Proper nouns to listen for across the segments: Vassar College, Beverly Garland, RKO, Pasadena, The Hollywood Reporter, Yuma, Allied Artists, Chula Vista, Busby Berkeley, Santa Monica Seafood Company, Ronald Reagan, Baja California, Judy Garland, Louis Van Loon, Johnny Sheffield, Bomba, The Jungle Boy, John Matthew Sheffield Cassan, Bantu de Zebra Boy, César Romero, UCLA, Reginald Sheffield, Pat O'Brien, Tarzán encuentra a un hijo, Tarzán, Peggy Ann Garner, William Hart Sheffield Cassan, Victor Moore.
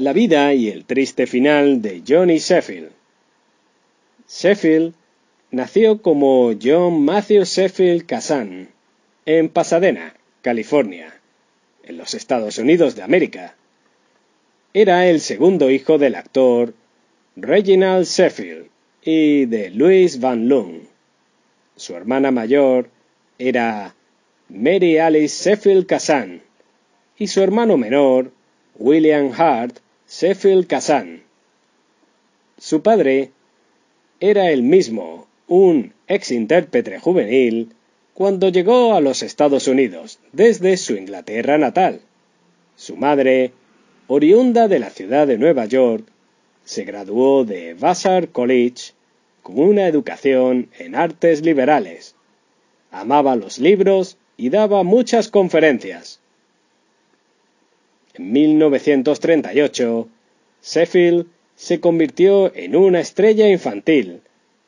La vida y el triste final de Johnny Sheffield. Sheffield nació como John Matthew Sheffield Cassan en Pasadena, California, en los Estados Unidos de América. Era el segundo hijo del actor Reginald Sheffield y de Louis Van Loon. Su hermana mayor era Mary Alice Sheffield Cassan y su hermano menor William Hart Sheffield Cassan. Su padre era el mismo, un ex intérprete juvenil, cuando llegó a los Estados Unidos desde su Inglaterra natal. Su madre, oriunda de la ciudad de Nueva York, se graduó de Vassar College con una educación en artes liberales. Amaba los libros y daba muchas conferencias. En 1938, Sheffield se convirtió en una estrella infantil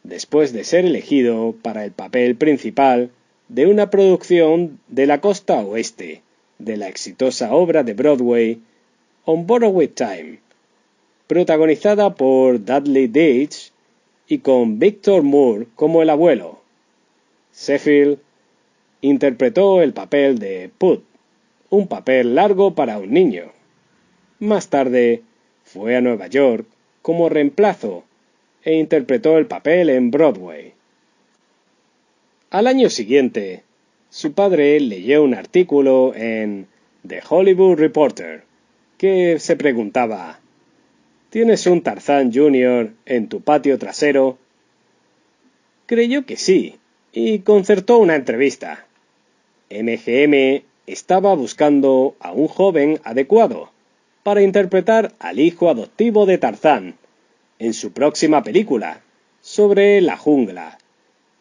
después de ser elegido para el papel principal de una producción de la costa oeste de la exitosa obra de Broadway On Borrowed Time, protagonizada por Dudley Ditch y con Victor Moore como el abuelo. Sheffield interpretó el papel de Put, un papel largo para un niño. Más tarde fue a Nueva York como reemplazo e interpretó el papel en Broadway. Al año siguiente, su padre leyó un artículo en The Hollywood Reporter que se preguntaba: ¿tienes un Tarzán Jr. en tu patio trasero? Creyó que sí, y concertó una entrevista. MGM estaba buscando a un joven adecuado para interpretar al hijo adoptivo de Tarzán en su próxima película sobre la jungla,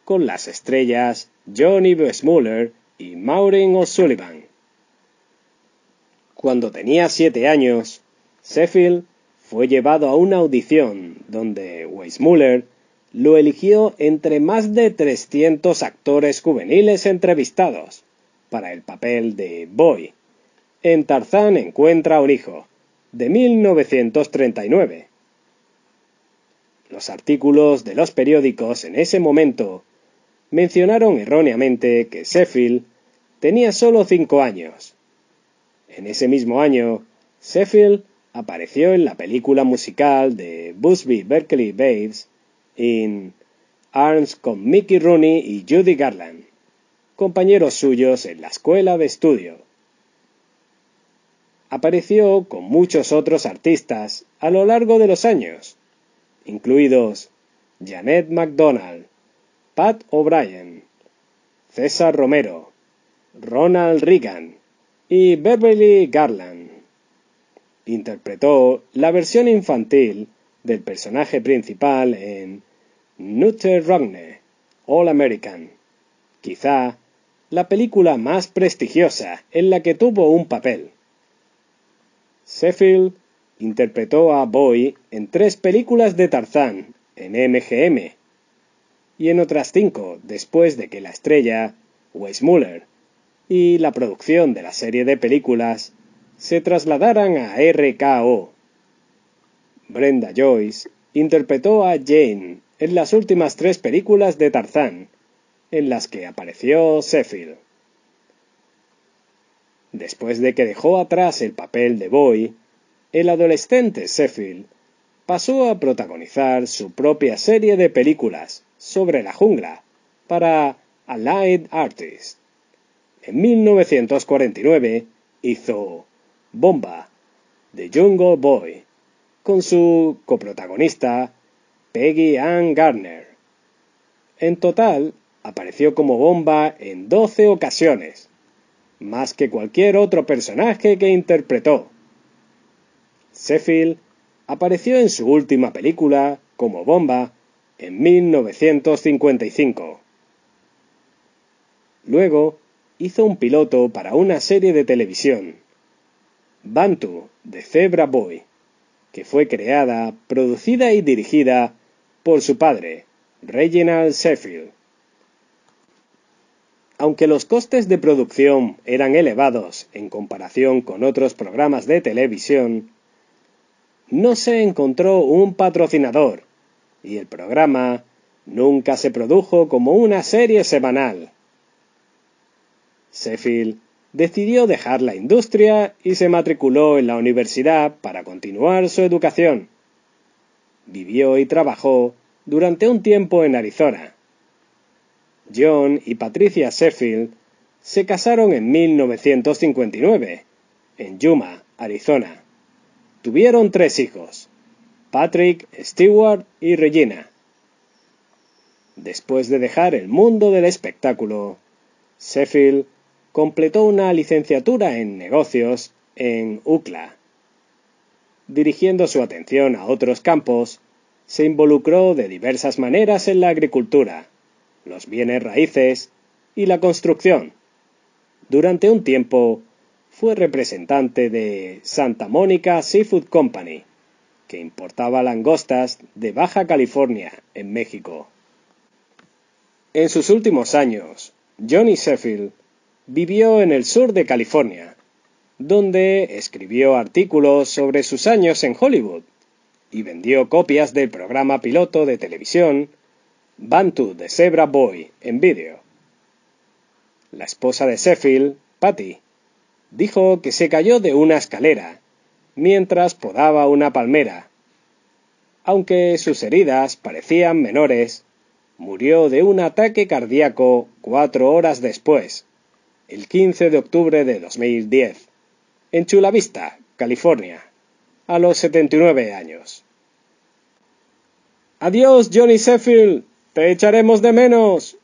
con las estrellas Johnny Weissmuller y Maureen O'Sullivan. Cuando tenía 7 años, Sheffield fue llevado a una audición donde Weissmuller lo eligió entre más de 300 actores juveniles entrevistados para el papel de Boy en Tarzán encuentra a un hijo, de 1939. Los artículos de los periódicos en ese momento mencionaron erróneamente que Sheffield tenía solo 5 años. En ese mismo año, Sheffield apareció en la película musical de Busby Berkeley Babes in Arms con Mickey Rooney y Judy Garland, compañeros suyos en la escuela de estudio. Apareció con muchos otros artistas a lo largo de los años, incluidos Janet MacDonald, Pat O'Brien, César Romero, Ronald Reagan y Beverly Garland. Interpretó la versión infantil del personaje principal en Nutter Rogne All American, quizá la película más prestigiosa en la que tuvo un papel. Sheffield interpretó a Boy en 3 películas de Tarzán en MGM y en otras 5 después de que la estrella Weissmuller y la producción de la serie de películas se trasladaran a RKO. Brenda Joyce interpretó a Jane en las últimas 3 películas de Tarzán, en las que apareció Sheffield. Después de que dejó atrás el papel de Boy, el adolescente Sheffield pasó a protagonizar su propia serie de películas sobre la jungla para Allied Artists. En 1949 hizo Bomba, The Jungle Boy, con su coprotagonista Peggy Ann Garner. En total, apareció como Bomba en 12 ocasiones, más que cualquier otro personaje que interpretó. Sheffield apareció en su última película como Bomba en 1955. Luego, hizo un piloto para una serie de televisión, Bantu, de Zebra Boy, que fue creada, producida y dirigida por su padre, Reginald Sheffield. Aunque los costes de producción eran elevados en comparación con otros programas de televisión, no se encontró un patrocinador y el programa nunca se produjo como una serie semanal. Sheffield decidió dejar la industria y se matriculó en la universidad para continuar su educación. Vivió y trabajó durante un tiempo en Arizona. John y Patricia Sheffield se casaron en 1959, en Yuma, Arizona. Tuvieron 3 hijos, Patrick, Stewart y Regina. Después de dejar el mundo del espectáculo, Sheffield completó una licenciatura en negocios en UCLA. Dirigiendo su atención a otros campos, se involucró de diversas maneras en la agricultura, los bienes raíces y la construcción. Durante un tiempo, fue representante de Santa Monica Seafood Company, que importaba langostas de Baja California, en México. En sus últimos años, Johnny Sheffield vivió en el sur de California, donde escribió artículos sobre sus años en Hollywood y vendió copias del programa piloto de televisión Bantu de Zebra Boy en vídeo. La esposa de Sheffield, Patty, dijo que se cayó de una escalera mientras podaba una palmera. Aunque sus heridas parecían menores, murió de un ataque cardíaco 4 horas después, el 15 de octubre de 2010, en Chula Vista, California, a los 79 años. Adiós, Johnny Sheffield, te echaremos de menos.